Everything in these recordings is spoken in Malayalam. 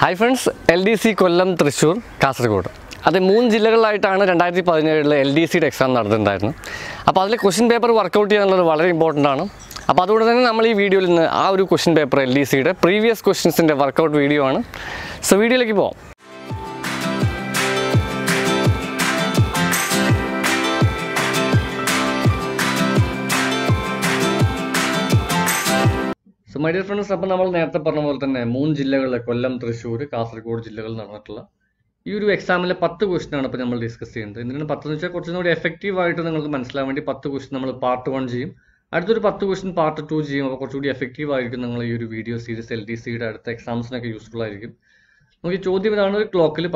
Hi friends, LDC Kollam, Thrissur, Kasaragod. That's three Jillakalayitte aanu 2017 LDC exam nadanthirunnu. Appo adile question paper work out cheyanallo valare important aanu. Appo adodu thanne nammal ee video il innu aa oru question paper LDC ide previous questions inde work out video aanu. So video like povam. So my dear friends, we will see the moon jillagala, Kollam, Thrissur, Kasaragod jillagala. This exam is 10 questions we will discuss. This is an effective way to understand 10 questions part 1 G. That is 10 questions part 2 G. Effective way to video series LDC exams useful. We will see the clock 10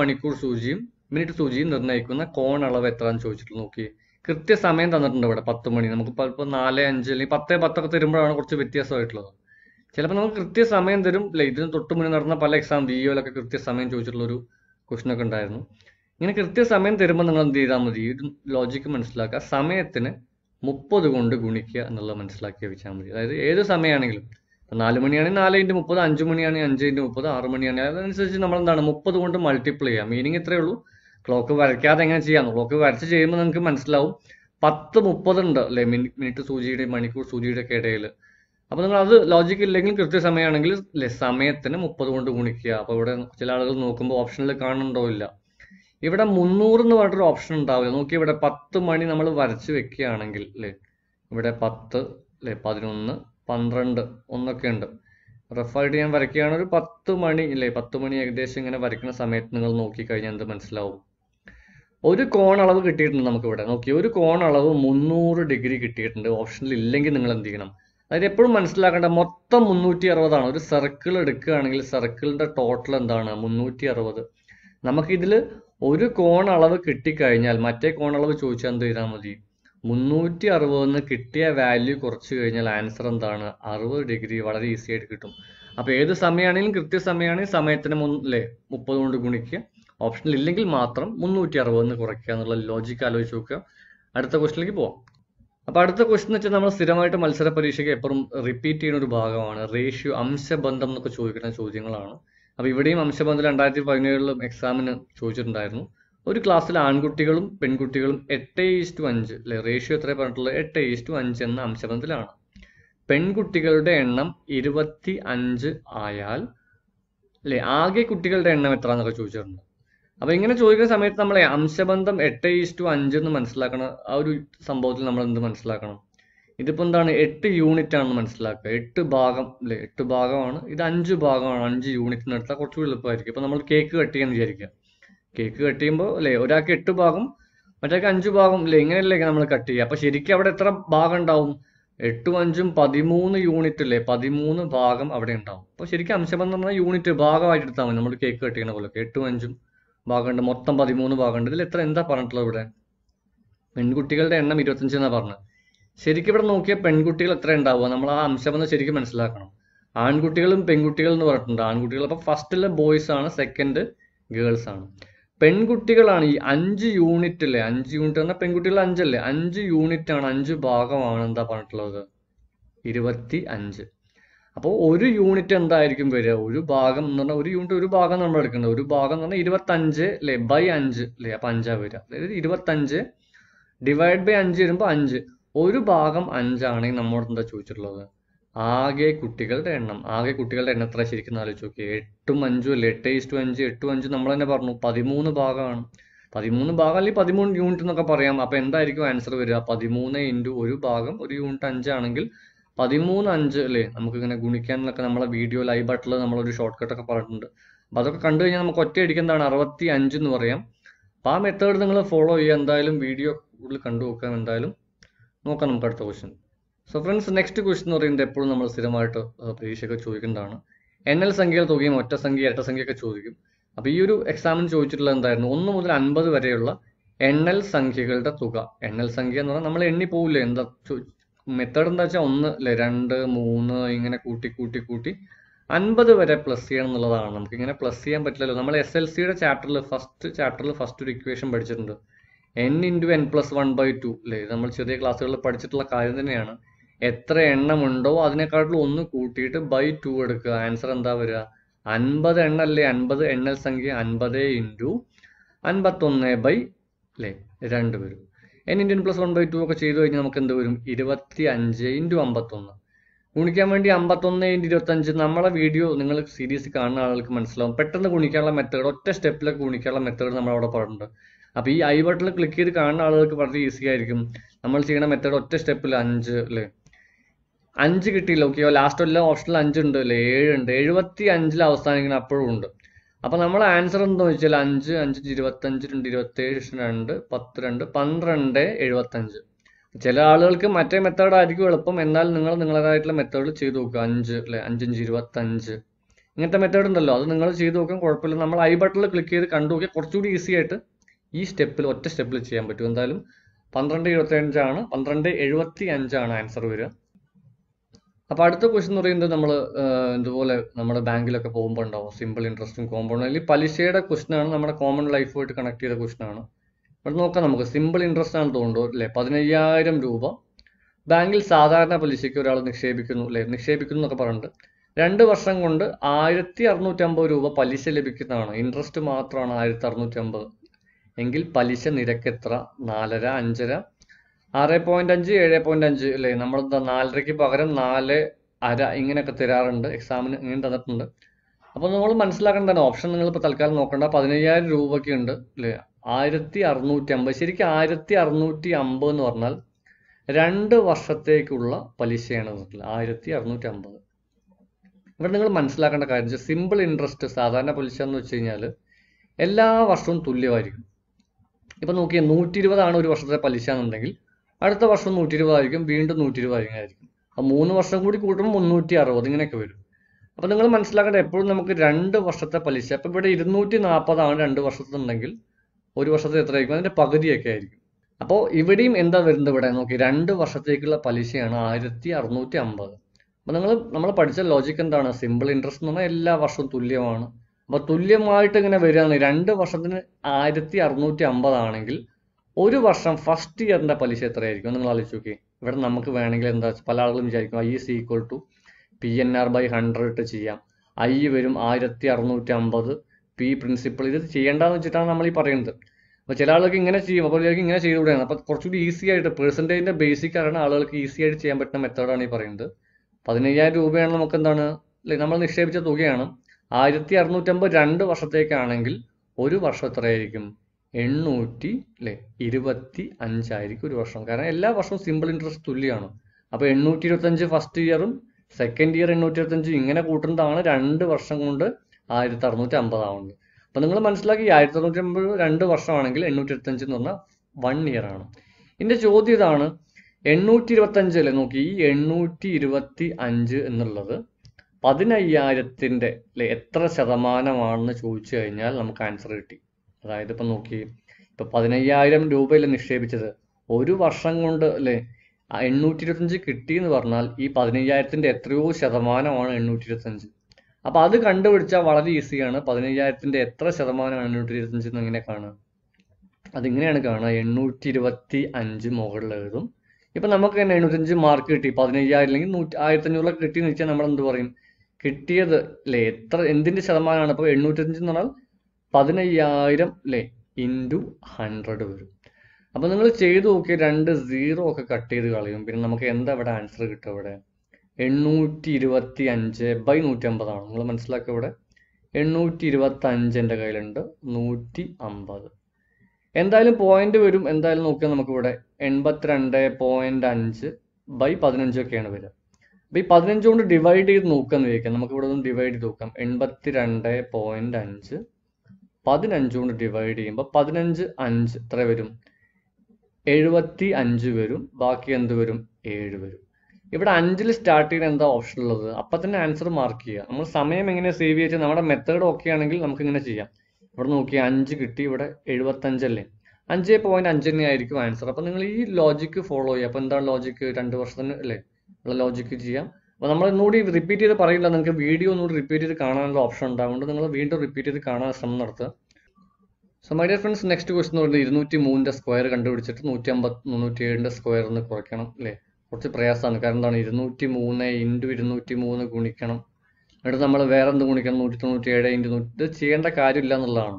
manikur minute suji. Kripti Saman under Patumani, Nale, Angeli, Pate Pataka, the Rimba, and Kurchivita Soitlo. Chelapan Kripti Saman, the Rim played in Totuman Palex and Dio like a Kripti Saman Jojulu, Kushnakandarno. In a Kripti Saman, the Riman and the Ramadi, logic manslaka, Sametine, Muppo the Gunda Gunikia, and the Lamanslaki Vichamri. Either Samanil, an Alamanian and Ali in Mupo, Anjumanian and Janupo, Armanian, and such a number than Mupo the one to multiply, meaning a trelu. Clock over Katangaji and Lock over Jaman and Command Slow, Patamupodan, Leminita Suji, Manikur Suji, Kadale. Upon another logical legal criticism and English, Lesamet and Mupodon to Unikia, Pavodan, Chelago, Nokumbo, optional Karn and Doila. If it a Munur no other option, Tavanoki, but a Patu Mani number of Varchiviki and Angle, but a Patu, Le Padruna, Pandrand on the Kenda. Rafaldi and Varkiana, Patu Mani, Le Patumani, Egdashing and a Varkana Samet Noki and the Manslow. ഒരു കോൺ അളവ് കിട്ടിയിട്ടുണ്ട് നമുക്ക് ഇവിടെ നോക്കി ഒരു കോൺ അളവ് 300 ഡിഗ്രി കിട്ടിയിട്ടുണ്ട് ഓപ്ഷനിൽ ഇല്ലെങ്കിൽ നിങ്ങൾ എന്ത് ചെയ്യണം അതായത് എപ്പോഴും മനസ്സിലാക്കേണ്ട മൊത്തം 360 ആണ് ഒരു സർക്കിൾ എടുക്കുകയാണെങ്കിൽ സർക്കിളിന്റെ ടോട്ടൽ എന്താണ് 360 നമുക്ക് ഇതിൽ ഒരു കോൺ അളവ് കിട്ടി കഴിഞ്ഞാൽ മറ്റേ കോൺ അളവ് ചോദിച്ചാൽ എന്ത് ചെയ്താൽ മതി 360 എന്ന് കിട്ടിയ വാല്യൂ കുറച്ച് കഴിഞ്ഞാൽ ആൻസർ എന്താണ് 60 ഡിഗ്രി വളരെ ഈസി ആയിട്ട് കിട്ടും അപ്പോൾ ഏത് സമയമാണെങ്കിലും കൃത്യസമയമാണ് സമയത്തിനെ 30 കൊണ്ട് ഗുണിക്കുക Optional illegal matram, Munutiaravan, the correct logic alochuka, at the question libo. Apart the question that number Siramata Malsara Parishaka repeated to Bagan, ratio Amsa Bandam the Kochuka and choosing alarm. A Vivadim Amsa Bandal and Dati Pioneer examine chosen diarno. Uri class Anguticulum, Pencuticulum, 8:1, ratio 3:8:1 and Amsa Bandalan. Pencutical de enum, Irvati Anj Ayal, Le Age Cutical de Enamatranaka chosen. If you have a problem with Amshabandam, it is to Anjan Manslakana, how do some bottle number in the Manslakana? It upon the 8 unit on Manslaka, 8 bagam, late to bagon, it Anju bagon, Anji unit Nataka, or two lapaki, Panama cake or tea and Jerica. Cake or timber, lay Odaka to bagum, but I canju bagum laying a leg and amacati, a shirika at a trap bagan down, 8 to 1 padimun unit to lay padimun bagam abden down. Shirika Amshabandam unit to baga at the town, number cake or tin of 8 to 1. Bargain Motam Badimunu bargain, the letter in the parent lover. Pengutil and Midotinchana Varna. Serikiper Nokia Pengutil Trenda, one am 7 the Serikimans Lakano. Angutil and Pengutil Norton, Angutil first boys on a second girls on. Pengutil and Anji unit till Anjun turn a Pengutil Angel, Anji unit and Anju Baga on the parent lover. Irivati Anj. Upon unit and the Irikim Veda, Urubagan, no unit to Rubagan and American, Urubagan, and Idvatanje, lay by Anj, lay Panja Veda. Idvatanje, divide by Anjir and Panj, Urubagam Anjani, no more than the Chuchel lover. Age cutical denum, Age cutical and a thrashic knowledge, okay, 8 to 1, late taste to Anj, 2 number and a barno, Padimuna Bagan, Padimuna Bagali, Padimun unit no caparium, appenda Irico answer Veda, Padimuna into Urubagam, Uruntanjanangle. 13 ഗുണിക്കാൻ നമ്മൾ വീഡിയോ ലൈവ് ബട്ടൺ നമ്മൾ ഒരു ഷോർട്ട്കട്ട് ഒക്കെ പറഞ്ഞിട്ടുണ്ട്. അപ്പോൾ അതൊക്കെ കണ്ടു കഴിഞ്ഞാൽ നമുക്ക് ഒറ്റ അടിക്ക് എന്താണ് 65 എന്ന് പറയാം. അപ്പോൾ ആ മെത്തേഡ് നിങ്ങൾ ഫോളോ ചെയ്യുക എന്തായാലും വീഡിയോ കൂടുതൽ കണ്ടു നോക്കാം എന്തായാലും നോക്കാം നമുക്ക് അടുത്ത question. So friends next question എന്ന് പറയുന്നത് എപ്പോഴും നമ്മൾ സ്ഥിരമായിട്ട് പരീക്ഷയ്ക്ക് ചോദിക്കുന്നതാണ്. എണ്ണൽ സംഖ്യകൾ തുകയും ഒറ്റ സംഖ്യ ഇരട്ട സംഖ്യ ഒക്കെ ചോദിക്കും. അപ്പോൾ ഈ ഒരു എക്സാമിന് ചോദിച്ചിട്ടുള്ള എന്തായിരുന്നു 1 മുതൽ 50 വരെയുള്ള എണ്ണൽ സംഖ്യകളുടെ തുക. എണ്ണൽ സംഖ്യ എന്ന് പറഞ്ഞാൽ നമ്മൾ എണ്ണി പോവില്ല എന്താ Method and the John Leranda, Moon, Ingana Kuti Kuti Kuti, and by the way, plus C and Ladanam, King and a plus C and but Lamal SLC chapter first equation by gender. N into n plus 1/2, Lamal Chede class of Pachitla Kayanana, Etre and Mundo, Adnecard Lunu Kuti by 2 answer and the Vera, 50 എണ്ണല്ലേ 50 എണ്ണൽ സംഖ്യ 50 × 51 ബൈ അല്ലേ 2 വരും n * n + 1/2 ഒക്കെ ചെയ്തു കഴിഞ്ഞാൽ നമുക്ക് എന്ത് വരും 25 × 51 ഗുണിക്കാൻ വേണ്ടി 51 × 25 നമ്മളെ വീഡിയോ നിങ്ങൾ സീരീസ് കാണുന്ന ആളുകൾക്ക് മനസ്സിലാവും പെട്ടെന്ന് ഗുണിക്കാനുള്ള മെത്തേഡ് ഒറ്റ സ്റ്റെപ്പിലേക്ക് ഗുണിക്കാനുള്ള മെത്തേഡ് നമ്മൾ അവിടെ പറഞ്ഞിട്ടുണ്ട് അപ്പോൾ ഈ ഐ ബട്ടണിൽ ക്ലിക്ക് ചെയ്ത് കാണുന്ന ആളുകൾക്ക് വളരെ ഈസി ആയിരിക്കും നമ്മൾ ചെയ്യുന്ന മെത്തേഡ് ഒറ്റ സ്റ്റെപ്പിൽ 5 അല്ലേ 5 കിട്ടിയില്ല ഓക്കേ ലാസ്റ്റ് ഉള്ള ഓപ്ഷനിൽ 5 ഉണ്ട് അല്ലേ 7 ഉണ്ട് 75 ൽ അവസാനിക്കുന്ന അപ്പോഴും ഉണ്ട് അപ്പോൾ നമ്മൾ ആൻസർ എന്ന് വെച്ചാൽ 5 5 25 2 27 2 10 2 12 75 ചില ആളുകൾക്ക് മറ്റേ മെത്തേഡ് ആയിരിക്കും എളുപ്പം എന്നാൽ നിങ്ങൾ നിങ്ങളുടേതായിട്ടുള്ള മെത്തേഡിൽ ചെയ്തു നോക്കുക 5 അല്ലേ 5 5 25 ഇങ്ങനത്തെ മെത്തേഡ് ഉണ്ടല്ലോ അത് നിങ്ങൾ ചെയ്തു നോക്കാൻ കുഴപ്പമില്ല നമ്മൾ ഐ ബട്ടണിൽ ക്ലിക്ക് ചെയ്ത് കണ്ടു നോക്കിയാൽ കുറച്ചുകൂടി ഈസി ആയിട്ട് ഈ സ്റ്റെപ്പിൽ ഒറ്റ സ്റ്റെപ്പിൽ ചെയ്യാൻ പറ്റും എന്തായാലും 12 × 25 ആണ് 12 × 75 ആണ് ആൻസർ വരിക അപ്പോൾ അടുത്ത ക്വസ്റ്റ്യൻ പറയുന്നത് നമ്മൾ ഇതുപോലെ നമ്മുടെ ബാങ്കിലൊക്കെ പോകുമ്പോൾ ഉണ്ടാവും സിമ്പിൾ ഇൻട്രസ്റ്റും കോമ്പൗണ്ട് അല്ലെങ്കിൽ പലിശയുടെ ക്വസ്റ്റ്യൻ ആണ് നമ്മുടെ കോമൺ ലൈഫുമായിട്ട് കണക്ട് ചെയ്ത ക്വസ്റ്റ്യൻ ആണ് ഇവിടെ നോക്കാം നമുക്ക് സിമ്പിൾ ഇൻട്രസ്റ്റ് ആണ് തോന്നുന്നു അല്ലേ 15,000 രൂപ ബാങ്കിൽ സാധാരണ പലിശയ്ക്ക് ഒരാൾ നിക്ഷേപിക്കുന്നു അല്ലേ നിക്ഷേപിക്കുന്നു എന്നൊക്കെ പറഞ്ഞിട്ട് 2 വർഷം കൊണ്ട് 1,650 രൂപ പലിശ ലഭിക്കുന്നതാണ് ഇൻട്രസ്റ്റ് മാത്രമാണ് 1,650 എങ്കിൽ പലിശ നിരക്ക് എത്ര 4.5 5.5 7.5 അല്ലേ നമ്മൾ 4.5ക്ക് പകരം 4.5 ഇങ്ങനെയൊക്കെ തരാറുണ്ട് എക്സാമിന് ഇങ്ങനെ തന്നിട്ടുണ്ട് അപ്പോൾ നമ്മൾ മനസ്സിലാക്കേണ്ടതാണ് ഓപ്ഷൻ നിങ്ങൾ ഇപ്പോൾ തൽക്കാലം നോക്കണ്ട 15,000 രൂപയ്ക്ക് ഉണ്ട് അല്ലേ 1,650 ശരിക്കും 1,650 എന്ന് പറഞ്ഞാൽ 2 വർഷത്തേക്കുള്ള പലിശയാണ് പറഞ്ഞത് 1,650 ഇവിടെ നിങ്ങൾ മനസ്സിലാക്കേണ്ട കാര്യം സിമ്പിൾ ഇൻട്രസ്റ്റ് സാധാരണ പലിശ എന്ന് വെച്ച് കഴിഞ്ഞാൽ എല്ലാ വർഷവും തുല്യമായിരിക്കും ഇപ്പൊ നോക്കിയാൽ 120 ആണ് ഒരു വർഷത്തെ പലിശ എന്നുണ്ടെങ്കിൽ അടുത്ത വർഷം 120 ആയിരിക്കും വീണ്ടും 120 ആയിരിക്കും ആ 3 വർഷം കൂടി കൂട്ടുമ്പോൾ 360 ഇങ്ങനെയൊക്കെ വരും അപ്പൊ നിങ്ങൾ മനസ്സിലാക്കേണ്ട എപ്പോഴും നമുക്ക് 2 വർഷത്തെ പലിശ അപ്പൊ ഇവിടെ 240 ആണ് 2 വർഷത്തുണ്ടെങ്കിൽ ഒരു വർഷത്തെ എത്രയായിരിക്കും അതിന്റെ പകുതിയൊക്കെ ആയിരിക്കും അപ്പോൾ ഇവിടെയും എന്താ വരുന്നത് ഇവിടെ നോക്കി 2 വർഷത്തേക്കുള്ള പലിശയാണ് 1,650 അപ്പൊ നമ്മൾ പഠിച്ച ലോജിക് എന്താണ് സിമ്പിൾ ഇൻട്രസ്റ്റ് എന്ന് പറഞ്ഞാൽ എല്ലാ വർഷവും തുല്യമാണ് അപ്പൊ തുല്യമായിട്ട് ഇങ്ങനെ വരികയാണ് 2 വർഷത്തിന് 1,650 ആണെങ്കിൽ ഒരു വർഷം ഫസ്റ്റ് ഇയറിന്റെ പലിശ എത്രയായിരിക്കും നിങ്ങൾ ആലോചിച്ച് നോക്കി ഇവിടെ നമുക്ക് വേണമെങ്കിൽ എന്താ പല ആളുകളും വിചാരിക്കും IS = PNR/100 ചെയ്യാം ഐ വരും 1,650 പി പ്രിൻസിപ്പൾ ഇത് ചെയ്യേണ്ടെന്ന് വെച്ചിട്ടാണ് നമ്മൾ ഈ പറയുന്നത് അപ്പൊ ചില ആളുകൾക്ക് ഇങ്ങനെ ചെയ്യും അപ്പോൾ ഇങ്ങനെ ചെയ്തുകൂടെയാണ് അപ്പൊ കുറച്ചുകൂടി ഈസി ആയിട്ട് പെർസെന്റേജിന്റെ ബേസിക് ആണ് ആളുകൾക്ക് ഈസി ആയിട്ട് ചെയ്യാൻ പറ്റുന്ന മെത്തേഡാണ് ഈ പറയുന്നത് 15,000 രൂപയാണ് നമുക്ക് എന്താണ് അല്ലെ നമ്മൾ നിക്ഷേപിച്ച തുകയാണ് 1,650 2 വർഷത്തേക്കാണെങ്കിൽ ഒരു വർഷം എത്രയായിരിക്കും 825 ഒരു വർഷം കാരണം എല്ലാ വർഷവും സിമ്പിൾ ഇൻട്രസ്റ്റ് തുല്യമാണ് അപ്പൊ 825 ഫസ്റ്റ് ഇയറും സെക്കൻഡ് ഇയർ 825 ഇങ്ങനെ കൂട്ടുന്നതാണ് 2 വർഷം കൊണ്ട് 1,650 ആവുന്നത് അപ്പൊ നിങ്ങൾ മനസ്സിലാക്കി 1,650 2 വർഷമാണെങ്കിൽ 825 എന്ന് പറഞ്ഞാൽ 1 ഇയർ ആണ് ഇതിന്റെ ചോദ്യം ഇതാണ് 825 അല്ലേ നോക്കി ഈ 825 എന്നുള്ളത് 15,000ന്റെ അല്ലെ എത്ര ശതമാനമാണെന്ന് ചോദിച്ചു കഴിഞ്ഞാൽ നമുക്ക് ആൻസർ കിട്ടി അതായത് ഇപ്പൊ നോക്കി ഇപ്പൊ 15,000 രൂപയിൽ നിക്ഷേപിച്ചത് ഒരു വർഷം കൊണ്ട് അല്ലെ 825 കിട്ടി എന്ന് പറഞ്ഞാൽ ഈ 15,000ന്റെ എത്രയോ ശതമാനമാണ് 825 അപ്പൊ അത് കണ്ടുപിടിച്ചാൽ വളരെ ഈസിയാണ് 15,000ന്റെ എത്ര ശതമാനമാണ് 825 എന്ന് എങ്ങനെ കാണുക അതിങ്ങനെയാണ് കാണുക 825 മുകളിൽ എഴുതും ഇപ്പൊ നമുക്ക് തന്നെ 825 മാർക്ക് കിട്ടി 15,000 അല്ലെങ്കിൽ 1,500 കിട്ടിയെന്ന് വെച്ചാൽ നമ്മൾ എന്ത് പറയും കിട്ടിയത് അല്ലെ എത്ര എന്തിന്റെ ശതമാനമാണ് അപ്പൊ 825 എന്ന് പറഞ്ഞാൽ 15,000 അല്ലെ × 100 വരും അപ്പൊ നിങ്ങൾ ചെയ്തു നോക്കി 2 0 ഒക്കെ കട്ട് ചെയ്ത് കളയും പിന്നെ നമുക്ക് എന്താ ഇവിടെ ആൻസർ കിട്ടുക ഇവിടെ 825/150 ആണ് നിങ്ങൾ മനസ്സിലാക്കുക ഇവിടെ 825 എൻ്റെ കയ്യിലുണ്ട് 150 എന്തായാലും പോയിന്റ് വരും എന്തായാലും നോക്കിയാൽ നമുക്ക് ഇവിടെ 82.5/15 ഒക്കെയാണ് വരിക അപ്പൊ ഈ 15 കൊണ്ട് ഡിവൈഡ് ചെയ്ത് നോക്കാന്ന് വിചാരിക്കാം നമുക്ക് ഇവിടെ ഒന്ന് ഡിവൈഡ് ചെയ്ത് നോക്കാം 82.5 15 കൊണ്ട് ഡിവൈഡ് ചെയ്യുമ്പോൾ 15 5 എത്ര വരും 75 വരും ബാക്കി എന്ത് വരും 7 വരും ഇവിടെ 5ൽ സ്റ്റാർട്ട് ചെയ്യുന്ന എന്താ ഓപ്ഷൻ ഉള്ളത് അപ്പൊ തന്നെ ആൻസർ മാർക്ക് ചെയ്യുക നമ്മൾ സമയം എങ്ങനെ സേവ് ചെയ്യാൻ നമ്മുടെ മെത്തേഡ് ഓക്കെ ആണെങ്കിൽ നമുക്ക് ഇങ്ങനെ ചെയ്യാം ഇവിടെ നോക്കിയാൽ 5 കിട്ടി ഇവിടെ 75 അല്ലേ 5.5 തന്നെ ആയിരിക്കും ആൻസർ അപ്പൊ നിങ്ങൾ ഈ ലോജിക്ക് ഫോളോ ചെയ്യുക അപ്പൊ എന്താണ് ലോജിക്ക് 2 വർഷത്തിന് അല്ലേ ഉള്ള ലോജിക്ക് ചെയ്യാം അപ്പൊ നമ്മൾ ഒന്നുകൂടി റിപ്പീറ്റ് ചെയ്ത് പറയില്ല നിങ്ങൾക്ക് വീഡിയോ ഒന്നുകൂടി റിപ്പീറ്റ് ചെയ്ത് കാണാനുള്ള ഓപ്ഷൻ ഉണ്ടാവുന്നുണ്ട് നിങ്ങൾ വീണ്ടും റിപ്പീറ്റ് ചെയ്ത് കാണാൻ ശ്രമം നടത്തുക so my dear friends next question എന്ന് പറയുന്നത് 203ന്റെ സ്ക്വയർ കണ്ടുപിടിച്ചിട്ട് 357ന്റെ സ്ക്വയർ എന്ന് കുറയ്ക്കണം അല്ലേ കുറച്ച് പ്രയാസമാണ് കാരണം എന്താണ് 203 × 203 ഗുണിക്കണം നമ്മൾ വേറെ എന്ത് ഗുണിക്കണം 197 into ഇത് ചെയ്യേണ്ട കാര്യമില്ല എന്നുള്ളതാണ്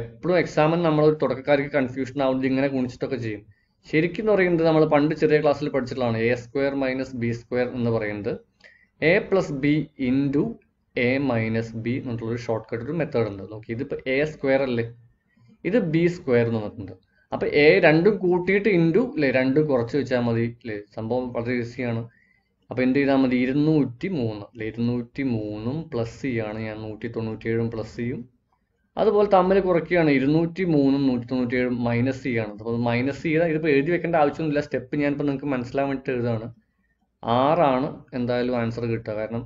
എപ്പോഴും എക്സാമിന് നമ്മൾ ഒരു തുടക്കക്കാർക്ക് കൺഫ്യൂഷൻ ആവുന്നത് ഇങ്ങനെ ഗുണിച്ചിട്ടൊക്കെ ചെയ്യും ശരിക്കും എന്ന് പറയുന്നത് നമ്മൾ പണ്ട് ചെറിയ ക്ലാസ്സിൽ പഠിച്ചിട്ടുള്ളതാണ് a² - b² എന്ന് പറയുന്നത് a + b into a - b എന്നുള്ള ഒരു ഷോർട്ട്കട്ട് ഒരു മെത്തേഡ് ഉണ്ട് നോക്ക് ഇത് a² അല്ലേ ഇത് b² എന്ന് പറഞ്ഞിട്ടുണ്ട് അപ്പോൾ a രണ്ടും കൂട്ടിയിട്ട് into അല്ലേ രണ്ടും കുറച്ച് വെച്ചാൽ മതി അല്ലേ സംഭവം വളരെ ഈസിയാണ് അപ്പോൾ എന്ത് ചെയ്താൽ മതി 203 അല്ലേ 203 ഉം പ്ലസ് c ആണ് ഞാൻ 197 ഉം പ്ലസ് c ഉം അതുപോലെ തമ്മിൽ കുറയ്ക്കുകയാണ് 203 ഉം 197 ഉം മൈനസ് c ആണ് അപ്പോൾ മൈനസ് c ആണ് ഇതിപ്പോൾ എഴുതി വെക്കേണ്ട ആവശ്യമൊന്നുമില്ല സ്റ്റെപ്പ് ഞാൻ ഇപ്പോൾ നിങ്ങൾക്ക് മനസ്സിലാവാൻ വേണ്ടി എഴുതാണ് r ആണ് എന്തായാലും ആൻസർ കിട്ടുക കാരണം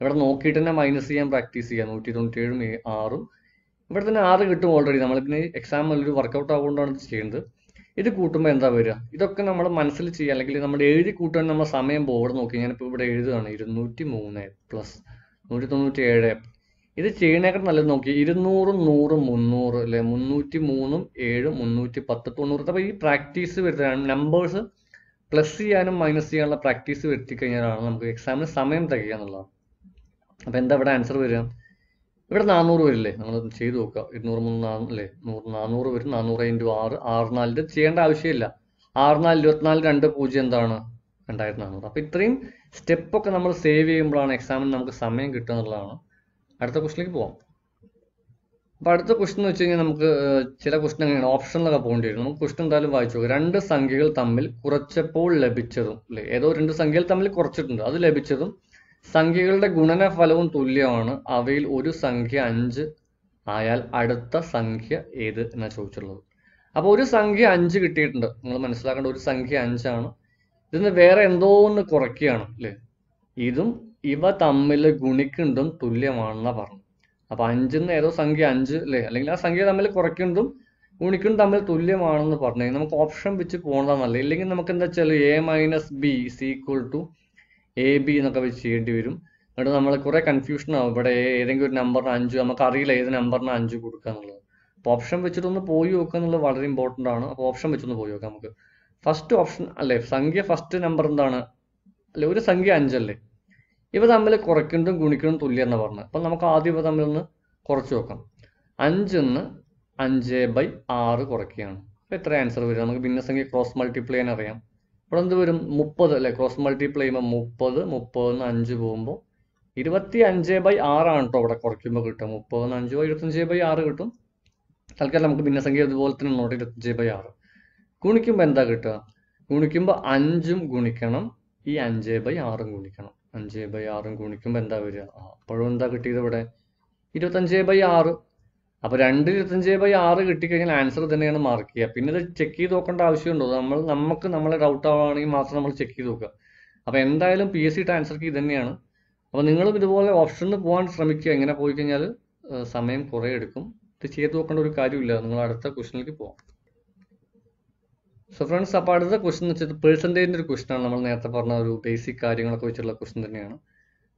ഇവിടെ നോക്കിയിട്ട് തന്നെ മൈനസ് ചെയ്യാൻ പ്രാക്ടീസ് ചെയ്യാം 197 ഉം 6 ഉം ഇവിടെ തന്നെ 6 കിട്ടും ഓൾറെഡി നമ്മൾ ഇതിനെ എക്സാം ഒരു വർക്കൗട്ട് ആവുകൊണ്ടാണ് ഇത് ചെയ്യുന്നത് ഇത് കൂട്ടുമ്പോൾ എന്താ വരിക ഇതൊക്കെ നമ്മൾ മനസ്സിൽ ചെയ്യുക അല്ലെങ്കിൽ നമ്മൾ എഴുതി കൂട്ടാൻ നമ്മൾ സമയം പോകണം നോക്കി ഞാനിപ്പോൾ ഇവിടെ എഴുതുകയാണ് 203 പ്ലസ് 197 ഇത് ചെയ്യണേക്കാൾ നല്ലത് നോക്കി 200 100 300 അല്ലെ 303 ഉം 7 310 90 അപ്പോൾ ഈ പ്രാക്ടീസ് വരുന്ന നമ്പേഴ്സ് പ്ലസ് ചെയ്യാനും മൈനസ് ചെയ്യാനുള്ള പ്രാക്ടീസ് വരുത്തി കഴിഞ്ഞാലാണ് നമുക്ക് എക്സാമിന് സമയം തികയുക എന്നുള്ളതാണ് അപ്പോൾ എന്താ ഇവിടെ ആൻസർ വരിക ഇവിടെ 400 വരില്ലേ നമ്മൾ ചെയ്തു നോക്കുക 203 അല്ലേ 400 വരും 400 into 6 64 ചെയ്യേണ്ട ആവശ്യമില്ല 64 24 20 എന്താണ് 2400 അപ്പോൾ ഇത്രയും സ്റ്റെപ്പൊക്കെ നമ്മൾ സേവ് ചെയ്യുമ്പോഴാണ് എക്സാമിന് നമുക്ക് സമയം കിട്ടുക എന്നുള്ളതാണ് അടുത്ത ക്വസ്റ്റിലേക്ക് പോകാം അപ്പോൾ അടുത്ത ക്വസ്റ്റൻ എന്ന് വെച്ച് കഴിഞ്ഞാൽ നമുക്ക് ചില ക്വസ്റ്റൻ എങ്ങനെയാണ് ഓപ്ഷനിലൊക്കെ പോകേണ്ടി വരും നമുക്ക് ക്വസ്റ്റൻ എന്തായാലും വായിച്ചു നോക്കുക രണ്ട് സംഖ്യകൾ തമ്മിൽ കുറച്ചപ്പോൾ ലഭിച്ചതും അല്ലേ ഏതോ രണ്ട് സംഖ്യകൾ തമ്മിൽ കുറച്ചിട്ടുണ്ട് അത് ലഭിച്ചതും സംഖ്യകളുടെ ഗുണനഫലവും തുല്യമാണ് അവയിൽ ഒരു സംഖ്യ 5 ആയാൽ അടുത്ത സംഖ്യ ഏത് എന്നാണ് ചോദിച്ചിട്ടുള്ളത് അപ്പോൾ ഒരു സംഖ്യ 5 കിട്ടിയിട്ടുണ്ട് നിങ്ങൾ മനസ്സിലാക്കേണ്ട ഒരു സംഖ്യ 5 ആണ് ഇതിന് വേറെ എന്തോ ഒന്ന് കുറയ്ക്കുകയാണ് അല്ലേ ഇതും ഇവ തമ്മിൽ ഗുണിക്കുന്നതും തുല്യമാണെന്നാണ് പറഞ്ഞു അപ്പോൾ 5ന്ന് ഏതോ സംഖ്യ 5 അല്ലേ അല്ലെങ്കിൽ ആ സംഖ്യ തമ്മിൽ കുറയ്ക്കുന്നതും ഗുണിക്കുന്നതും തമ്മിൽ തുല്യമാണെന്ന് പറഞ്ഞു നമുക്ക് ഓപ്ഷൻ വെച്ച് പോകേണ്ടതാണല്ലേ ഇല്ലെങ്കിൽ നമുക്ക് എന്താ വെച്ചാൽ a - b = ab എന്നൊക്കെ വെച്ച് ചെയ്യേണ്ടി വരും എന്നിട്ട് നമ്മൾ കുറെ കൺഫ്യൂഷൻ ആവും ഇവിടെ ഏതെങ്കിലും ഒരു നമ്പറിന് 5 നമുക്ക് അറിയില്ല ഏത് നമ്പറിന് 5 കൊടുക്കുക എന്നുള്ളത് അപ്പോൾ ഓപ്ഷൻ വെച്ചിട്ടൊന്ന് പോയി നോക്കുക എന്നുള്ളത് വളരെ ഇമ്പോർട്ടൻ്റ് ആണ് അപ്പോൾ ഓപ്ഷൻ വെച്ചൊന്ന് പോയി നോക്കാം നമുക്ക് ഫസ്റ്റ് ഓപ്ഷൻ അല്ലേ സംഖ്യ ഫസ്റ്റ് നമ്പർ എന്താണ് അല്ലെ ഒരു സംഖ്യ 5 അല്ലേ ഇവ തമ്മിൽ കുറയ്ക്കുന്നതും ഗുണിക്കുന്നതും തുല്യം എന്ന് പറഞ്ഞത് അപ്പം നമുക്ക് ആദ്യം ഇവ തമ്മിലൊന്ന് കുറച്ച് നോക്കാം 5 ന് 5/6 കുറയ്ക്കുകയാണ് അപ്പോൾ എത്ര ആൻസർ വരും നമുക്ക് ഭിന്നസംഖ്യ ക്രോസ് മൾട്ടിപ്ലൈ ചെയ്യാൻ അറിയാം ഇവിടെ എന്ത് വരും 30 അല്ലെ ക്രോസ് മൾട്ടിപ്ലൈ ചെയ്യുമ്പോൾ 30 30 5 പോകുമ്പോൾ 25/6 ആണ് കേട്ടോ ഇവിടെ കുറയ്ക്കുമ്പോൾ കിട്ടും 30 5 25/6 കിട്ടും തൽക്കാലം നമുക്ക് ഭിന്നസംഖ്യ അതുപോലെ തന്നെ നോട്ട് 25/6 ഗുണിക്കുമ്പോൾ എന്താ കിട്ടുക ഗുണിക്കുമ്പോൾ 5ഉം ഗുണിക്കണം ഈ 5/6 ഗുണിക്കണം 5/6 ഗുണിക്കുമ്പോൾ എന്താ വരിക അപ്പോഴും എന്താ കിട്ടിയത് ഇവിടെ 25/6 അപ്പോൾ 2 25/6 കിട്ടിക്കഴിഞ്ഞാൽ ആൻസർ തന്നെയാണ് മാർക്ക് ചെയ്യുക പിന്നെ ഇത് ചെക്ക് ചെയ്ത് നോക്കേണ്ട ആവശ്യമുണ്ടോ നമ്മളെ ഡൗട്ട് ആവുകയാണെങ്കിൽ മാത്രം നമ്മൾ ചെക്ക് ചെയ്ത് നോക്കുക അപ്പോൾ എന്തായാലും PSC ആൻസർ കീ തന്നെയാണ് അപ്പോൾ നിങ്ങളും ഇതുപോലെ ഓപ്ഷനിൽ പോകാൻ ശ്രമിക്കുക ഇങ്ങനെ പോയി കഴിഞ്ഞാൽ സമയം കുറേ എടുക്കും ഇത് ചെയ്ത് നോക്കേണ്ട ഒരു കാര്യമില്ല നിങ്ങൾ അടുത്ത ക്വസ്റ്റിനിലേക്ക് പോകാം സോ ഫ്രണ്ട്സ് അപ്പോൾ അടുത്ത ക്വസ്റ്റൻ എന്ന് വെച്ചാൽ പെർസെൻറ്റേജിൻ്റെ ഒരു ക്വസ്റ്റനാണ് നമ്മൾ നേരത്തെ പറഞ്ഞ ഒരു ബേസിക് കാര്യങ്ങളൊക്കെ വെച്ചിട്ടുള്ള ക്വസ്റ്റൻ തന്നെയാണ്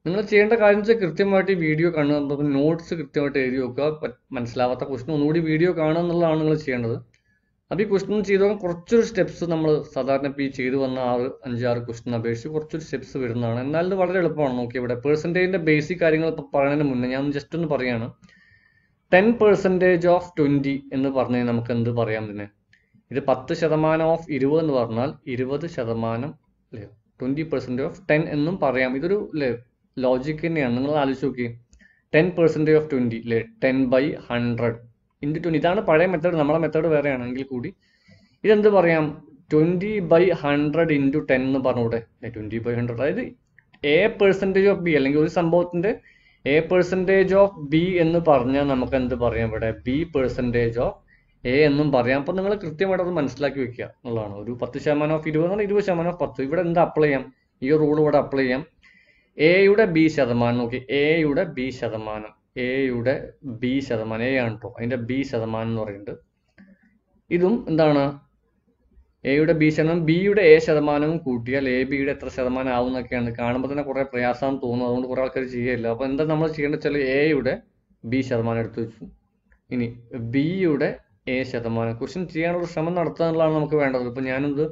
നിങ്ങൾ ചെയ്യേണ്ട കാര്യം വെച്ചാൽ കൃത്യമായിട്ട് വീഡിയോ കാണുക നോട്ട്സ് കൃത്യമായിട്ട് എഴുതി നോക്കുക മനസ്സിലാവാത്ത ക്വസ്റ്റൻ ഒന്നുകൂടി വീഡിയോ കാണുക എന്നുള്ളതാണ് നിങ്ങൾ ചെയ്യേണ്ടത് അപ്പോൾ ഈ ക്വസ്റ്റൻ ചെയ്ത് നോക്കാൻ കുറച്ചൊരു സ്റ്റെപ്സ് നമ്മൾ സാധാരണ ഇപ്പോൾ ഈ ചെയ്തു വന്ന 6 5 6 ക്വസ്റ്റൻ അപേക്ഷിച്ച് കുറച്ചൊരു സ്റ്റെപ്സ് വരുന്നതാണ് എന്നാലും ഇത് വളരെ എളുപ്പമാണ് നോക്കി ഇവിടെ പെർസെൻറ്റേജിൻ്റെ ബേസിക് കാര്യങ്ങൾ ഇപ്പോൾ പറയുന്നതിന് മുന്നേ ഞാൻ ജസ്റ്റ് ഒന്ന് പറയുകയാണ് 10% of 20 എന്ന് പറഞ്ഞാൽ നമുക്ക് എന്ത് പറയാം ഇതിനെ ഇത് 10% of 20 എന്ന് പറഞ്ഞാൽ 20% അല്ലേ 20% of 10 എന്നും പറയാം ഇതൊരു അല്ലേ ലോജിക് തന്നെയാണ് നിങ്ങൾ ആലോചിച്ച് നോക്കി 10% of 20 അല്ലേ 10/100 ഇൻറ്റു 20 ഇതാണ് പഴയ മെത്തേഡ് നമ്മളെ മെത്തേഡ് വേറെയാണെങ്കിൽ കൂടി ഇതെന്ത് പറയാം 20/100 into 10 എന്ന് പറഞ്ഞൂടെ 20/100 അതായത് a% of b അല്ലെങ്കിൽ ഒരു സംഭവത്തിൻ്റെ a% of b എന്ന് പറഞ്ഞാൽ നമുക്ക് എന്ത് പറയാം ഇവിടെ b% of a എന്നും പറയാം അപ്പോൾ നിങ്ങൾ കൃത്യമായിട്ട് അത് മനസ്സിലാക്കി വെക്കുക എന്നുള്ളതാണ് ഒരു 10% of 20 എന്ന് പറഞ്ഞാൽ 20% of 10 ഇവിടെ എന്ത് അപ്ലൈ ചെയ്യാം ഈ റൂൾ ഇവിടെ അപ്ലൈ ചെയ്യാം a യുടെ b ശതമാനം നോക്കി a യുടെ b ശതമാനം a ആണ് കേട്ടോ അതിൻ്റെ b ശതമാനം എന്ന് പറയുന്നത് ഇതും എന്താണ് a യുടെ b ശതമാനം b യുടെ a ശതമാനവും കൂട്ടിയാൽ a b യുടെ എത്ര ശതമാനം ആവുന്നൊക്കെയാണ് കാണുമ്പോൾ തന്നെ കുറേ പ്രയാസം തോന്നും അതുകൊണ്ട് കുറേ ആൾക്കാർ ചെയ്യുകയില്ല അപ്പോൾ എന്താ നമ്മൾ ചെയ്യേണ്ടത് വെച്ചാൽ a യുടെ b ശതമാനം എടുത്തു വെച്ചു ഇനി b യുടെ a ശതമാനം ക്വസ്റ്റ്യൻ ചെയ്യാനുള്ള ശ്രമം നടത്താനുള്ളതാണ് നമുക്ക് വേണ്ടത് ഇപ്പോൾ ഞാനിത്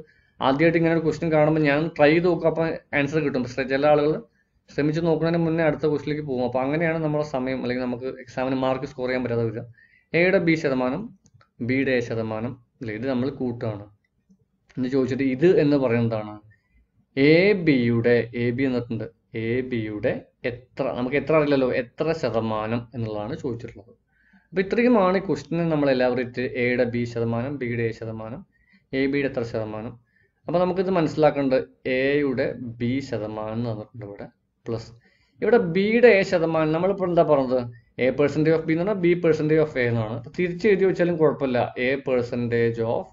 ആദ്യമായിട്ട് ഇങ്ങനെ ഒരു ക്വസ്റ്റ്യൻ കാണുമ്പോൾ ഞാൻ ട്രൈ ചെയ്ത് നോക്കുക അപ്പോൾ ആൻസർ കിട്ടും പക്ഷേ ചില ആളുകൾ ശ്രമിച്ചു നോക്കുന്നതിന് മുന്നേ അടുത്ത ക്വസ്റ്റിലേക്ക് പോകും. അപ്പോൾ അങ്ങനെയാണ് നമ്മുടെ സമയം അല്ലെങ്കിൽ നമുക്ക് എക്സാമിന് മാർക്ക് സ്കോർ ചെയ്യാൻ പറ്റാതെ വരിക. എയുടെ ബി ശതമാനം ബിയുടെ എ ശതമാനം അല്ലെ, ഇത് നമ്മൾ കൂട്ടാണ് എന്ന് ചോദിച്ചിട്ട് ഇത് എന്ന് പറയുന്നതാണ് എ ബിയുടെ, എ ബി എന്നിട്ടുണ്ട്, എ ബിയുടെ എത്ര, നമുക്ക് എത്ര അറിയില്ലല്ലോ, എത്ര ശതമാനം എന്നുള്ളതാണ് ചോദിച്ചിട്ടുള്ളത്. അപ്പോൾ ഇത്രയുമാണ് ഈ ക്വസ്റ്റിന് നമ്മൾ എലാബറേറ്റ്, എയുടെ ബി ശതമാനം ബിയുടെ എ ശതമാനം എ ബിയുടെ എത്ര ശതമാനം. അപ്പോൾ നമുക്കിത് മനസ്സിലാക്കേണ്ടത് എയുടെ ബി ശതമാനം എന്ന് പറഞ്ഞിട്ടുണ്ട് ഇവിടെ പ്ലസ് ഇവിടെ ബിയുടെ എ ശതമാനം. നമ്മളിപ്പോൾ എന്താ പറഞ്ഞത്, എ പെർസെൻറ്റേജ് ഓഫ് ബി എന്ന് പറഞ്ഞാൽ ബി പെർസെൻറ്റേജ് ഓഫ് എ എന്നാണ്. അപ്പോൾ തിരിച്ച് എഴുതി വെച്ചാലും കുഴപ്പമില്ല, എ പെർസെൻറ്റേജ് ഓഫ്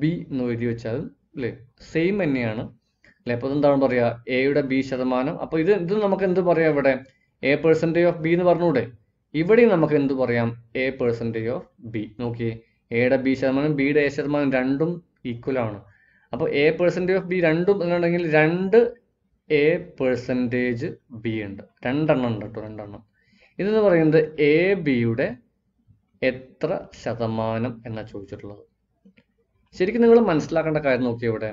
ബി എന്ന് എഴുതി വെച്ചാലും അല്ലേ സെയിം തന്നെയാണ് അല്ലേ. അപ്പോൾ ഇതെന്താണ് പറയുക, എയുടെ ബി ശതമാനം. അപ്പോൾ ഇത് നമുക്ക് എന്ത് പറയാം, ഇവിടെ എ പെർസെൻറ്റേജ് ഓഫ് ബി എന്ന് പറഞ്ഞുകൂടെ, ഇവിടെ നമുക്ക് എന്ത് പറയാം, എ പെർസെൻറ്റേജ് ഓഫ് ബി. നോക്കിയേ, എയുടെ ബി ശതമാനം ബിയുടെ എ ശതമാനം രണ്ടും ഈക്വൽ ആണ്. അപ്പോൾ എ പെർസെൻറ്റേജ് ഓഫ് ബി രണ്ടും എന്നുണ്ടെങ്കിൽ രണ്ട് എ പെർസെൻറ്റേജ് ബി ഉണ്ട്, രണ്ടെണ്ണം ഉണ്ട് കേട്ടോ, രണ്ടെണ്ണം. ഇതെന്ന് പറയുന്നത് എ ബിയുടെ എത്ര ശതമാനം എന്നാണ് ചോദിച്ചിട്ടുള്ളത്. ശരിക്കും നിങ്ങൾ മനസ്സിലാക്കേണ്ട കാര്യം നോക്കിയേ,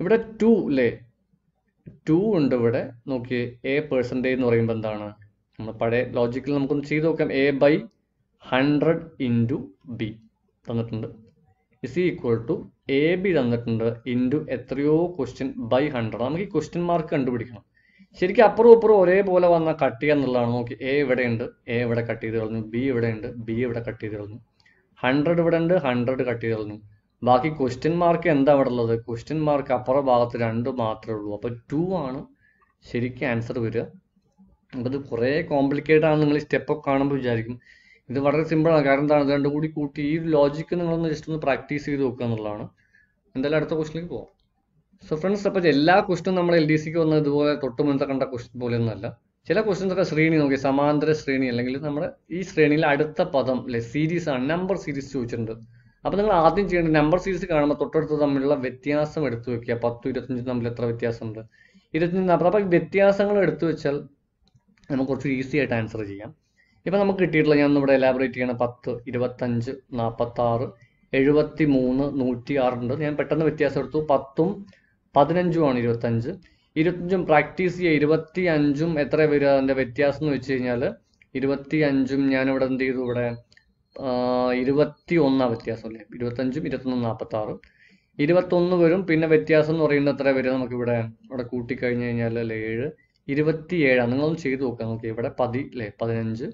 ഇവിടെ ടു അല്ലേ, ടു ഉണ്ട് ഇവിടെ. നോക്കിയേ, എ പെർസെൻറ്റേജ് എന്ന് പറയുമ്പോൾ എന്താണ്, നമ്മൾ പഴയ ലോജിക്കിൽ നമുക്കൊന്ന് ചെയ്ത് നോക്കാം. എ ബൈ 100 ഇൻറ്റു ബി തന്നിട്ടുണ്ട് is equal to A B തന്നിട്ടുണ്ട് ഇൻറ്റു എത്രയോ ക്വസ്റ്റ്യൻ ബൈ 100. നമുക്ക് ഈ ക്വസ്റ്റ്യൻ മാർക്ക് കണ്ടുപിടിക്കണം. ശരിക്കും അപ്പുറവും ഇപ്പുറവും ഒരേപോലെ വന്നാൽ കട്ട് ചെയ്യുക എന്നുള്ളതാണ്. നോക്കി, എ ഇവിടെയുണ്ട്, എ ഇവിടെ കട്ട് ചെയ്ത് കളഞ്ഞു, ബി ഇവിടെയുണ്ട്, ബി ഇവിടെ കട്ട് ചെയ്ത് കളഞ്ഞു, 100 ഇവിടെ ഉണ്ട്, 100 കട്ട് ചെയ്ത് കളഞ്ഞു. ബാക്കി ക്വസ്റ്റ്യൻ മാർക്ക് എന്താ അവിടെ ഉള്ളത്, ക്വസ്റ്റ്യൻ മാർക്ക് അപ്പുറ ഭാഗത്ത് 2 മാത്രമേ ഉള്ളൂ. അപ്പോൾ 2 ആണ് ശരിക്കും ആൻസർ വരിക. അപ്പോൾ ഇത് കുറേ കോംപ്ലിക്കേറ്റഡ് ആണ്, നിങ്ങൾ ഈ സ്റ്റെപ്പൊക്കെ കാണുമ്പോൾ വിചാരിക്കും. ഇത് വളരെ സിമ്പിളാണ്, കാരണം എന്താണ്, രണ്ടും കൂടി കൂട്ടി ഈ ലോജിക്ക് നിങ്ങളൊന്ന് ജസ്റ്റ് ഒന്ന് പ്രാക്ടീസ് ചെയ്ത് നോക്കുക എന്നുള്ളതാണ്. എന്തായാലും അടുത്ത ക്വസ്റ്റിലേക്ക് പോകാം. സോ ഫ്രണ്ട്സ്, അപ്പോൾ എല്ലാ ക്വസ്റ്റും നമ്മൾ എൽ ഡി സിക്ക് വന്ന ഇതുപോലെ തൊട്ട് മുന്നത്തെ കണ്ട ക്വസ്റ്റ്യൻ പോലെയൊന്നുമല്ല. ചില ക്വസ്റ്റ്യൻസൊക്കെ ശ്രേണി നോക്കി, സമാന്തര ശ്രേണി അല്ലെങ്കിൽ നമ്മുടെ ഈ ശ്രേണിയിൽ അടുത്ത പദം അല്ലെ സീരീസ് ആണ്, നമ്പർ സീരീസ് ചോദിച്ചിട്ടുണ്ട്. അപ്പോൾ നിങ്ങൾ ആദ്യം ചെയ്യേണ്ടത് നമ്പർ സീരീസ് കാണുമ്പോൾ തൊട്ടടുത്ത് തമ്മിലുള്ള വ്യത്യാസം എടുത്തു വെക്കുക. 10, 25 തമ്മിൽ എത്ര വ്യത്യാസമുണ്ട്, 25, 40. അപ്പോൾ ഈ വ്യത്യാസങ്ങൾ എടുത്തു വെച്ചാൽ നമുക്ക് കുറച്ച് ഈസി ആയിട്ട് ആൻസർ ചെയ്യാം. ഇപ്പം നമുക്ക് കിട്ടിയിട്ടുള്ള ഞാൻ ഇവിടെ എലാബറേറ്റ് ചെയ്യണം, 10, 25, 46, 73, 106 ഞാൻ പെട്ടെന്ന് വ്യത്യാസം എടുത്തു. 10ഉം 15ഉമാണ് 25. 25 പ്രാക്ടീസ് ചെയ്യുക. 25 എത്ര വരിക, അതിൻ്റെ വ്യത്യാസം എന്ന് വെച്ച് കഴിഞ്ഞാൽ 25 ഞാനിവിടെ എന്ത് ചെയ്തു, ഇവിടെ 21 വ്യത്യാസം അല്ലേ, 25, 21, 46. 21 വരും, പിന്നെ വ്യത്യാസം എന്ന് പറയുന്നത് എത്ര വരിക, നമുക്കിവിടെ ഇവിടെ കൂട്ടിക്കഴിഞ്ഞ് കഴിഞ്ഞാൽ അല്ലേ 7, 27. നിങ്ങളൊന്നും ചെയ്ത് നോക്കാം. നോക്കി, ഇവിടെ 10 അല്ലേ 15,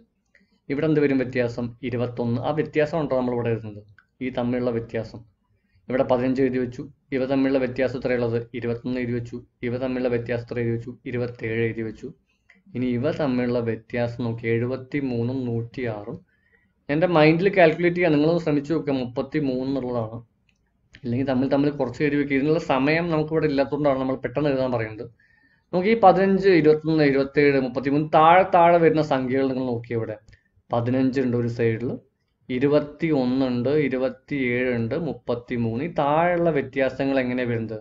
ഇവിടെ എന്ത് വരും വ്യത്യാസം, 21. ആ വ്യത്യാസം ഉണ്ടോ നമ്മളിവിടെ വരുന്നത്, ഈ തമ്മിലുള്ള വ്യത്യാസം. ഇവിടെ 15 എഴുതി വെച്ചു, ഇവ തമ്മിലുള്ള വ്യത്യാസം എത്രയുള്ളത് 21 എഴുതി വെച്ചു, ഇവ തമ്മിലുള്ള വ്യത്യാസം എത്ര എഴുതി വെച്ചു, 27 എഴുതി വെച്ചു. ഇനി ഇവ തമ്മിലുള്ള വ്യത്യാസം നോക്കി, 73ഉം 106ഉം. എൻ്റെ മൈൻഡിൽ കാൽക്കുലേറ്റ് ചെയ്യാൻ നിങ്ങളൊന്ന് ശ്രമിച്ചു നോക്കുക. 33 എന്നുള്ളതാണ്, ഇല്ലെങ്കിൽ തമ്മിൽ കുറച്ച് എഴുതി വെക്കുക. ഇതിനുള്ള സമയം നമുക്കിവിടെ ഇല്ലാത്തതുകൊണ്ടാണ് നമ്മൾ പെട്ടെന്ന് എഴുതാൻ പറയുന്നത്. നോക്കി, 15, 21, 27, 33 താഴെ വരുന്ന സംഖ്യകൾ നിങ്ങൾ നോക്കി. ഇവിടെ 15 ഉണ്ട് ഒരു സൈഡിൽ, 21 ഉണ്ട്, 27 ഉണ്ട്, 33. ഈ താഴെയുള്ള വ്യത്യാസങ്ങൾ എങ്ങനെ വരുന്നത്,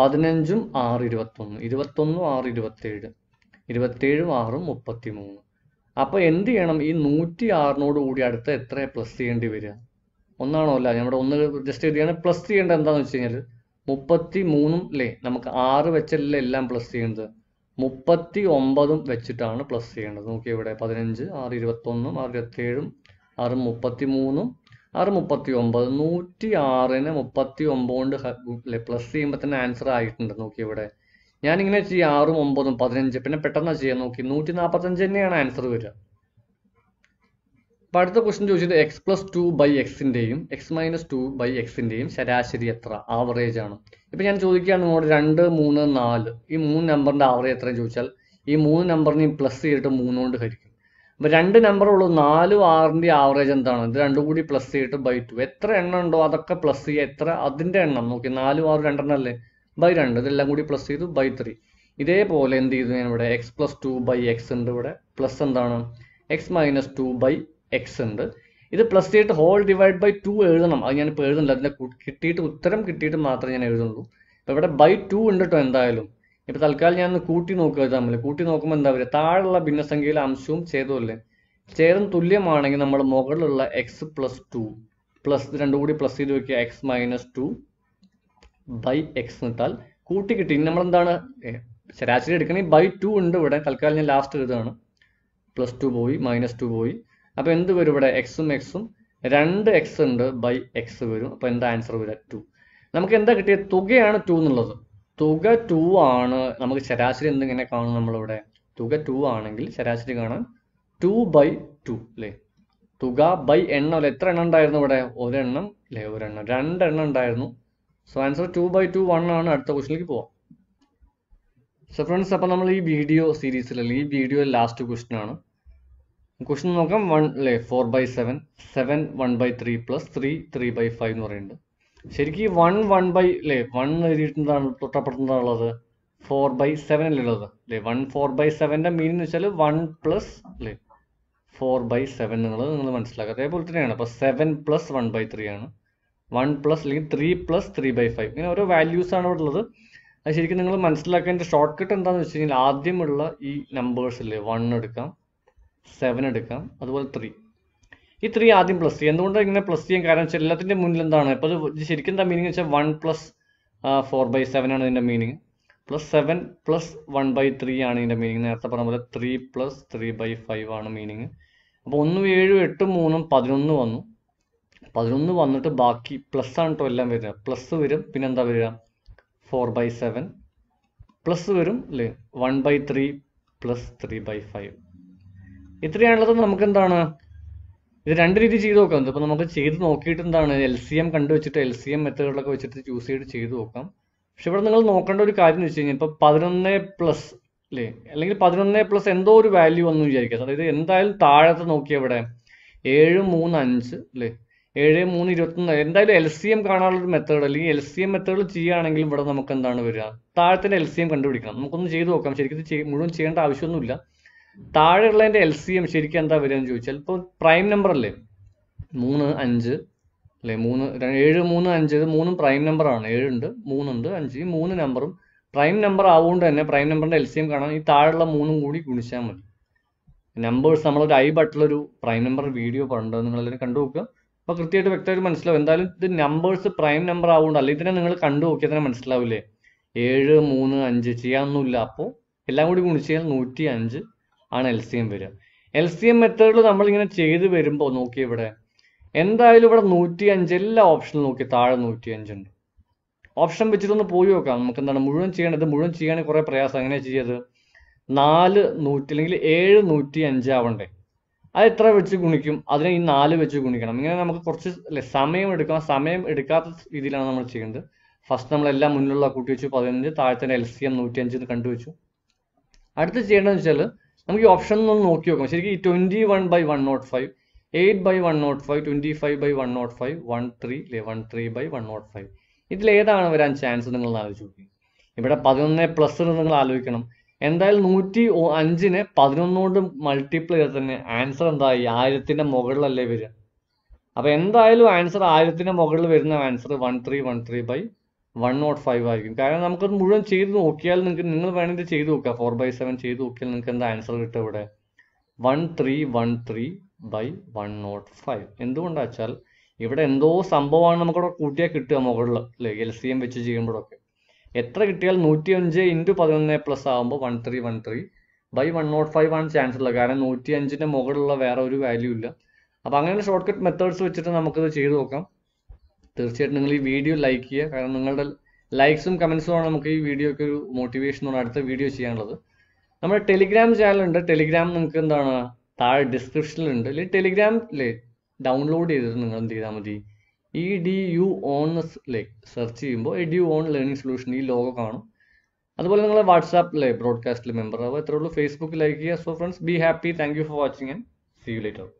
15ഉം 6, 21, 21, 6, 27, 27, 6, 33. അപ്പോൾ എന്ത് ചെയ്യണം, ഈ 106നോട് കൂടി അടുത്ത് എത്ര പ്ലസ് ചെയ്യേണ്ടി വരിക, ഒന്നാണോ അല്ല, ഞാൻ ഇവിടെ 1 ജസ്റ്റ് എഴുതിയാണ്. പ്ലസ് ചെയ്യേണ്ടത് എന്താണെന്ന് വെച്ച് കഴിഞ്ഞാൽ 33 അല്ലേ, നമുക്ക് 6 വെച്ചല്ലേ എല്ലാം പ്ലസ് ചെയ്യേണ്ടത്, 39 വെച്ചിട്ടാണ് പ്ലസ് ചെയ്യേണ്ടത്. നോക്കി, ഇവിടെ 15, 6, 21, 6, 27, 6, 33, 6, 39. 106നെ 39 കൊണ്ട് അല്ലേ പ്ലസ് ചെയ്യുമ്പോൾ തന്നെ ആൻസർ ആയിട്ടുണ്ട്. നോക്കി, ഇവിടെ ഞാനിങ്ങനെ ചെയ്യാം, 6, 9, 15 പിന്നെ പെട്ടെന്ന് ചെയ്യാൻ. നോക്കി, 145 തന്നെയാണ് ആൻസർ വരിക. അപ്പം അടുത്ത ക്വസ്റ്റ്യൻ ചോദിച്ചത് x+2/x-ൻ്റെയും x-2/x-ൻ്റെയും ശരാശരി എത്ര, ആവറേജ് ആണ്. ഇപ്പം ഞാൻ ചോദിക്കുകയാണ് നിങ്ങളോട് 2, 3, 4 ഈ 3 നമ്പറിൻ്റെ ആവറേജ് എത്രയെന്ന് ചോദിച്ചാൽ ഈ 3 നമ്പറിനെയും പ്ലസ് ചെയ്തിട്ട് 3 കൊണ്ട് ഹരിക്കും. അപ്പം 2 നമ്പറുള്ളൂ, 4, 6ൻ്റെ ആവറേജ് എന്താണ്, ഇത് രണ്ടും കൂടി പ്ലസ് ചെയ്തിട്ട് by 2. എത്ര എണ്ണം ഉണ്ടോ അതൊക്കെ പ്ലസ് ചെയ്യുക, എത്ര അതിൻ്റെ എണ്ണം. നോക്കി, 4, 6 രണ്ടെണ്ണം അല്ലേ, by 2 ഇതെല്ലാം കൂടി പ്ലസ് ചെയ്തു by 3. ഇതേപോലെ എന്ത് ചെയ്തു, ഞാൻ ഇവിടെ x+2/x ഉണ്ട്, ഇവിടെ പ്ലസ് എന്താണ് x-2/x ഉണ്ട്. ഇത് പ്ലസ് ചെയ്തിട്ട് ഹോൾ ഡിവൈഡ് by 2 എഴുതണം. അത് ഞാനിപ്പോൾ എഴുതുന്നില്ല, അതിൻ്റെ കിട്ടിയിട്ട് ഉത്തരം കിട്ടിയിട്ട് മാത്രമേ ഞാൻ എഴുതുള്ളൂ. അപ്പോൾ ഇവിടെ by 2 ഉണ്ട് കേട്ടോ. എന്തായാലും ഇപ്പോൾ തൽക്കാലം ഞാൻ കൂട്ടി നോക്കുക, തമ്മിൽ കൂട്ടി നോക്കുമ്പോൾ എന്താ വരിക, താഴെയുള്ള ഭിന്നസംഖ്യയിലെ അംശവും ഛേദമല്ലേ, ഛേദം തുല്യമാണെങ്കിൽ നമ്മൾ മുകളിലുള്ള x+2 പ്ലസ് രണ്ടും കൂടി പ്ലസ് ചെയ്ത് വയ്ക്കുക, x-2/x ഇട്ടാൽ കൂട്ടി കിട്ടി. നമ്മളെന്താണ് ശരാശരി എടുക്കണമെങ്കിൽ ബൈ 2 ഉണ്ട് ഇവിടെ. തൽക്കാലം ഞാൻ ലാസ്റ്റ് എഴുതുകയാണ്. പ്ലസ് 2 പോയി മൈനസ് 2 പോയി. അപ്പോൾ എന്ത് വരും ഇവിടെ? എക്സും എക്സും 2x ഉണ്ട്, ബൈ എക്സ് വരും. അപ്പോൾ എന്താ ആൻസർ വരിക? 2. നമുക്ക് എന്താ കിട്ടിയത്? തുകയാണ് 2 എന്നുള്ളത്. തുക 2 ആണ്. നമുക്ക് ശരാശരി എന്തിങ്ങനെ കാണും നമ്മളിവിടെ? തുക 2 ആണെങ്കിൽ ശരാശരി കാണാൻ 2/2 അല്ലേ? തുക ബൈ എണ്ണം അല്ലേ? എത്ര എണ്ണം ഉണ്ടായിരുന്നു ഇവിടെ? ഒരെണ്ണം അല്ലേ? ഒരെണ്ണം, രണ്ടെണ്ണം ഉണ്ടായിരുന്നു. സോ ആൻസർ 2/2 1 ആണ്. അടുത്ത ക്വസ്റ്റിലേക്ക് പോവാം. സോ ഫ്രണ്ട്സ്, അപ്പോൾ നമ്മൾ ഈ വീഡിയോ സീരീസിലല്ലേ, ഈ വീഡിയോ ലാസ്റ്റ് ക്വസ്റ്റൻ ആണ്. ക്വസ്റ്റൻ നോക്കാം. 1 അല്ലേ? 4/7, 7 1/3 പ്ലസ് 3 3/5 എന്ന് പറയുന്നുണ്ട്. ശരിക്കും 1 1 അല്ലേ 1 എഴുതിയിട്ടെന്താണ് തൊട്ടപ്പെടുത്തുന്നതാണുള്ളത്? 4/7 അല്ലേ ഉള്ളത് അല്ലേ? 1 4/7ന്റെ മീനിങ് എന്ന് വെച്ചാൽ 1 പ്ലസ് അല്ലേ 4/7 എന്നുള്ളത് നിങ്ങൾ മനസ്സിലാക്കുക. അതേപോലെ തന്നെയാണ്. അപ്പോൾ 7 + 1/3 ആണ്. 1 പ്ലസ് അല്ലെങ്കിൽ 3 + 3/5, ഇങ്ങനെ ഓരോ വാല്യൂസ് ആണ് ഇവിടെ ഉള്ളത്. അത് ശരിക്കും നിങ്ങൾ മനസ്സിലാക്കേണ്ട ഷോർട്ട് കട്ട് എന്താണെന്ന് വെച്ച് കഴിഞ്ഞാൽ ആദ്യമുള്ള ഈ നമ്പേഴ്സ് അല്ലേ, 1 എടുക്കാം, 7 എടുക്കാം, അതുപോലെ 3. ഈ 3 ആദ്യം പ്ലസ് ചെയ്യും. എന്തുകൊണ്ടാണ് ഇങ്ങനെ പ്ലസ് ചെയ്യാൻ കാരണം വെച്ചാൽ എല്ലാത്തിൻ്റെ മുന്നിൽ എന്താണ് ഇപ്പോൾ ഇത് ശരിക്കും എന്താ മീനിങ് വെച്ചാൽ 1 + 4/7 ആണ് ഇതിൻ്റെ മീനിങ്, പ്ലസ് 7 + 1/3 ആണ് ഇതിൻ്റെ മീനിങ്. നേരത്തെ പറഞ്ഞ പോലെ 3 + 3/5 ആണ് മീനിങ്. അപ്പോൾ 1 7 8 3 11 വന്നു. 11 വന്നിട്ട് ബാക്കി പ്ലസ് ആണ് കേട്ടോ എല്ലാം വരിക. പ്ലസ് വരും, പിന്നെ എന്താ വരിക? 4/7 പ്ലസ് വരും അല്ലേ 1/3 പ്ലസ് 3/5. ഇത്രയാണുള്ളത്. നമുക്ക് എന്താണ് ഇത് രണ്ട് രീതി ചെയ്ത് നോക്കാം. അപ്പോൾ നമുക്ക് ചെയ്ത് നോക്കിയിട്ട് എന്താണ് LCM കണ്ടുവച്ചിട്ട് LCM മെത്തേഡുകളൊക്കെ വെച്ചിട്ട് ചൂസ് ചെയ്ത് ചെയ്ത് നോക്കാം. പക്ഷെ ഇവിടെ നിങ്ങൾ നോക്കേണ്ട ഒരു കാര്യം എന്ന് വെച്ച് കഴിഞ്ഞാൽ ഇപ്പോൾ 11+ അല്ലേ അല്ലെങ്കിൽ 11+ എന്തോ ഒരു വാല്യൂ ഒന്നും വിചാരിക്കുക. അതായത് എന്തായാലും താഴത്തെ നോക്കിയാൽ ഇവിടെ 7 3 5 അല്ലേ 7 3 21 എന്തായാലും LCM കാണാനുള്ള ഒരു മെത്തേഡ് അല്ലെങ്കിൽ LCM മെത്തേഡ് ചെയ്യുകയാണെങ്കിൽ ഇവിടെ നമുക്ക് എന്താണ് വരിക? താഴത്തിൻ്റെ LCM കണ്ടുപിടിക്കണം. നമുക്കൊന്ന് ചെയ്ത് നോക്കാം. ശരിക്കും മുഴുവൻ ചെയ്യേണ്ട ആവശ്യമൊന്നുമില്ല. താഴെയുള്ളതിൻ്റെ LCM ശരിക്കും എന്താ വരികയെന്ന് ചോദിച്ചാൽ ഇപ്പോൾ പ്രൈം നമ്പർ അല്ലേ 3 5 അല്ലേ 3 7 3 5 ഇത് 3 പ്രൈം നമ്പറാണ്. 7 ഉണ്ട്, 3 ഉണ്ട്, 5, ഈ 3 നമ്പറും പ്രൈം നമ്പർ ആവുകൊണ്ട് തന്നെ പ്രൈം നമ്പറിൻ്റെ LCM കാണാൻ ഈ താഴെയുള്ള 3 കൂടി ഗുണിച്ചാൽ മതി. നമ്പേഴ്സ് നമ്മളൊരു ഐ ബട്ടിലൊരു പ്രൈം നമ്പർ വീഡിയോ പണ്ട് നിങ്ങളെല്ലാവരും കണ്ടു നോക്കുക. അപ്പോൾ കൃത്യമായിട്ട് വ്യക്തമായിട്ട് മനസ്സിലാവും. എന്തായാലും ഇത് നമ്പേഴ്സ് പ്രൈം നമ്പർ ആവുകൊണ്ട് അല്ലെങ്കിൽ തന്നെ നിങ്ങൾ കണ്ടു നോക്കിയാൽ തന്നെ മനസ്സിലാവില്ലേ 7 3 5 ചെയ്യാനൊന്നുമില്ല. അപ്പോൾ എല്ലാം കൂടി ഗുണിച്ച് കഴിഞ്ഞാൽ 105 ആണ് LCM വരിക. LCM മെത്തേഡിൽ നമ്മളിങ്ങനെ ചെയ്ത് വരുമ്പോൾ നോക്കി ഇവിടെ എന്തായാലും ഇവിടെ 105 എല്ലാ ഓപ്ഷനും നോക്കി താഴെ 105 ഉണ്ട്. ഓപ്ഷൻ വെച്ചിട്ടൊന്ന് പോയി നോക്കാം. നമുക്ക് എന്താണ് മുഴുവൻ ചെയ്യേണ്ടത്? മുഴുവൻ ചെയ്യാൻ കുറേ പ്രയാസം. അങ്ങനെ ചെയ്യത് 4 100 അല്ലെങ്കിൽ 7 105 ആവണ്ടേ? അത് എത്ര വെച്ച് ഗുണിക്കും? അതിനെ ഈ 4 വെച്ച് ഗുണിക്കണം. ഇങ്ങനെ നമുക്ക് കുറച്ച് അല്ലേ സമയം എടുക്കും. ആ സമയം എടുക്കാത്ത രീതിയിലാണ് നമ്മൾ ചെയ്യേണ്ടത്. ഫസ്റ്റ് നമ്മളെല്ലാം മുന്നിലുള്ള കൂട്ടി വെച്ചു 15, താഴത്തെ LCM 105 കണ്ടുവച്ചു. അടുത്ത് ചെയ്യേണ്ടതെന്ന് വെച്ചാൽ നമുക്ക് ഈ ഓപ്ഷൻ ഒന്ന് നോക്കി നോക്കാം. ശരിക്കും ഈ 21/105, 8/105, 25/105, 13 അല്ലേ 13/105 ഇതിലേതാണ് വരാൻ ചാൻസ്? നിങ്ങൾ ആലോചിച്ച് നോക്കി. ഇവിടെ 11+ നിങ്ങൾ ആലോചിക്കണം. എന്തായാലും 105നെ 11 കൊണ്ട് മൾട്ടിപ്ലൈ ചെയ്താൽ തന്നെ ആൻസർ എന്തായി? 1000ൻ്റെ മുകളിലല്ലേ വരിക. അപ്പോൾ എന്തായാലും ആൻസർ 1000ൻ്റെ മുകളിൽ വരുന്ന ആൻസർ 13 13/105 ആയിരിക്കും. കാരണം നമുക്കത് മുഴുവൻ ചെയ്ത് നോക്കിയാൽ നിങ്ങൾക്ക് നിങ്ങൾ വേണമെങ്കിൽ ചെയ്ത് നോക്കുക. 4/7 ചെയ്ത് നോക്കിയാൽ നിങ്ങൾക്ക് എന്താ ആൻസർ കിട്ടും ഇവിടെ? 13 13/105. എന്തുകൊണ്ടാ വെച്ചാൽ ഇവിടെ എന്തോ സംഭവമാണ് നമുക്കിവിടെ കൂട്ടിയാൽ കിട്ടുക മുകളിൽ അല്ലേ LCM വെച്ച് ചെയ്യുമ്പോഴൊക്കെ. എത്ര കിട്ടിയാൽ 105 × 11+ ആകുമ്പോൾ 13 13/105 ആണ് ചാൻസ് ഉള്ളത്. കാരണം 105ൻ്റെ മുകളിലുള്ള വേറെ ഒരു വാല്യൂ ഇല്ല. അപ്പോൾ അങ്ങനെ ഷോർട്ട് കട്ട് മെത്തേഡ്സ് വെച്ചിട്ട് നമുക്കിത് ചെയ്ത് നോക്കാം. തീർച്ചയായിട്ടും നിങ്ങൾ ഈ വീഡിയോ ലൈക്ക് ചെയ്യുക. കാരണം നിങ്ങളുടെ ലൈക്സും കമൻസും ആണ് നമുക്ക് ഈ വീഡിയോയ്ക്ക് ഒരു മോട്ടിവേഷനാണ് അടുത്ത വീഡിയോ ചെയ്യാനുള്ളത്. നമ്മുടെ ടെലിഗ്രാം ചാനലുണ്ട്. ടെലിഗ്രാം നിങ്ങൾക്ക് എന്താണ് താഴെ ഡിസ്ക്രിപ്ഷനിലുണ്ട്. അല്ലെങ്കിൽ ടെലിഗ്രാം അല്ലേ ഡൗൺലോഡ് ചെയ്തിട്ട് നിങ്ങൾ എന്ത് ചെയ്താൽ മതി? EduOn ലൈക്ക് സെർച്ച് ചെയ്യുമ്പോൾ EduOn ലേണിംഗ് സൊല്യൂഷൻ ഈ ലോഗോ കാണും. അതുപോലെ നിങ്ങൾ വാട്സാപ്പിലെ ബ്രോഡ്കാസ്റ്റിൽ മെമ്പർ ആവുക. എത്രയുള്ളൂ. ഫേസ്ബുക്ക് ലൈക്ക് ചെയ്യുക. So friends, be happy. Thank you for watching and see you later.